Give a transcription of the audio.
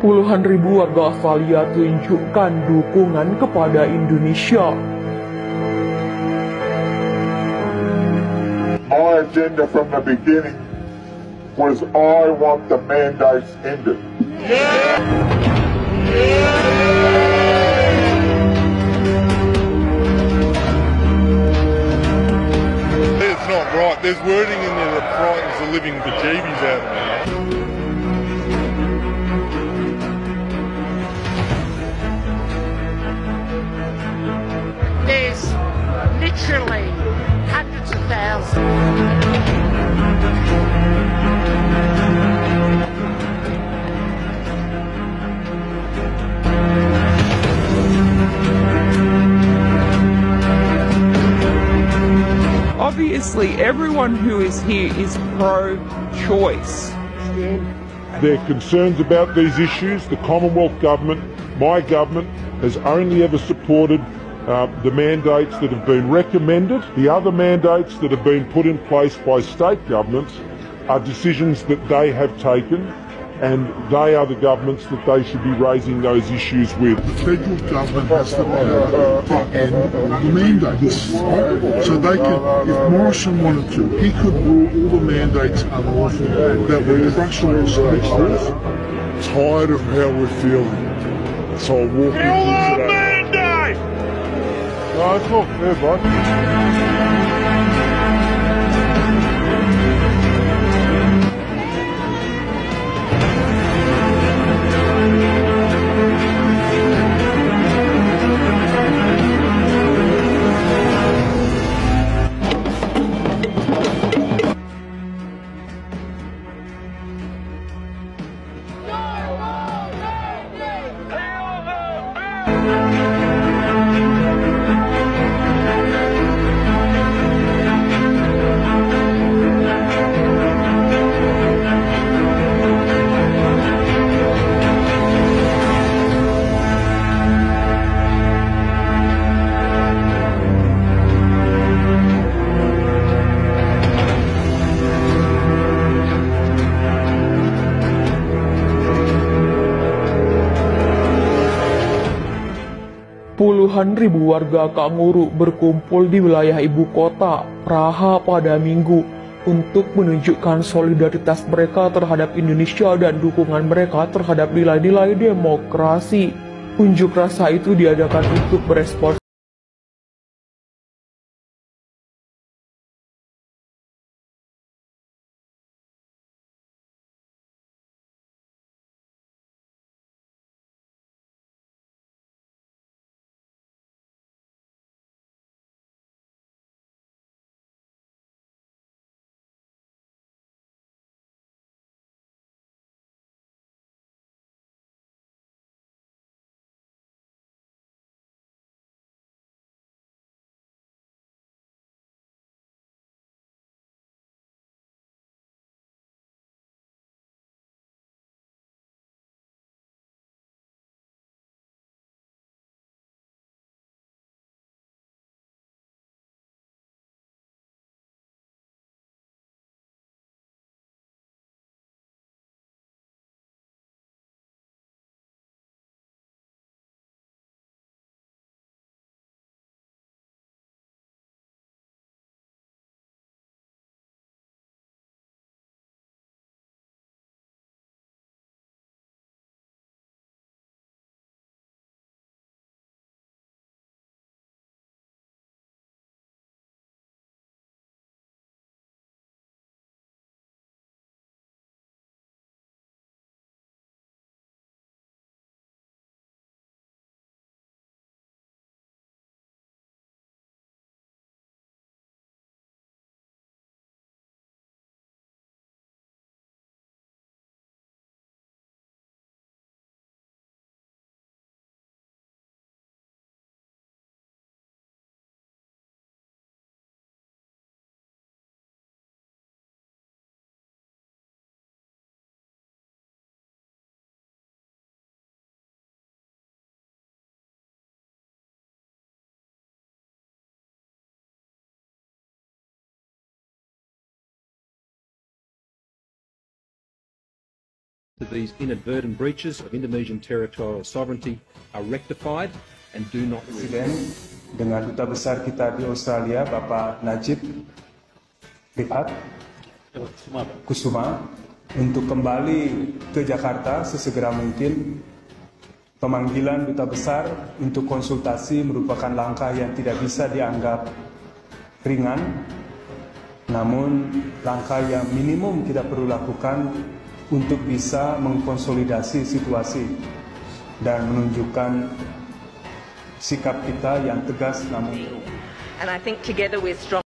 Puluhan ribu warga Australia tunjukkan dukungan kepada Indonesia. Our agenda from the beginning was I want the mandates ended. Yeah. Yeah. Not right. There's wording in there that frightens the living bejeebies out of me. There's literally hundreds of thousands. Obviously, everyone who is here is pro-choice. Their concerns about these issues, the Commonwealth Government, my government, has only ever supported the mandates that have been recommended. The other mandates that have been put in place by state governments are decisions that they have taken, and they are the governments that they should be raising those issues with. The federal government has the mandates, right? So they could, if Morrison wanted to, he could rule all the mandates unlawful that were fractional states. Tired of how we're feeling, so I'll walk you through today. Mandate! No, it's not fair, bud. Puluhan ribu warga kanguru berkumpul di wilayah ibu kota, Praha, pada Minggu untuk menunjukkan solidaritas mereka terhadap Indonesia dan dukungan mereka terhadap nilai-nilai demokrasi. Unjuk rasa itu diadakan untuk merespons that these inadvertent breaches of Indonesian territorial sovereignty are rectified and do not repeat. Dengan Duta Besar kita di Australia, Bapak Najib Ripat Kusuma, untuk kembali ke Jakarta sesegera mungkin. Pemanggilan Duta Besar untuk konsultasi merupakan langkah yang tidak bisa dianggap ringan, namun langkah yang minimum kita perlu lakukan untuk bisa mengkonsolidasi situasi dan menunjukkan sikap kita yang tegas namun. And I think together we're strong.